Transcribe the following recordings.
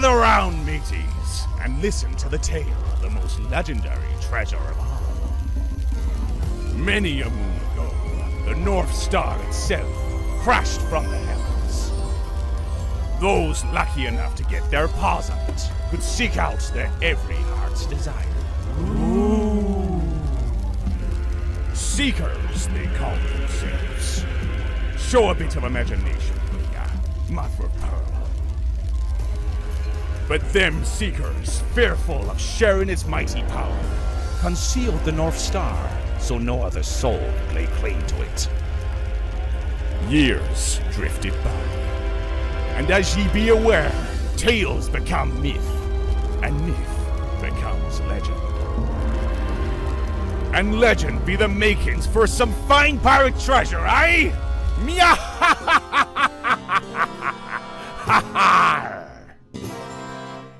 Gather round, mateys, and listen to the tale of the most legendary treasure of all. Many a moon ago, the North Star itself crashed from the heavens. Those lucky enough to get their paws on it could seek out their every heart's desire. Ooh. Seekers, they call themselves. Show a bit of imagination, Mia, Mother Pearl. But them seekers, fearful of sharing its mighty power, concealed the North Star so no other soul could lay claim to it. Years drifted by, and as ye be aware, tales become myth, and myth becomes legend. And legend be the makings for some fine pirate treasure, aye? Mia!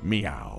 Meow.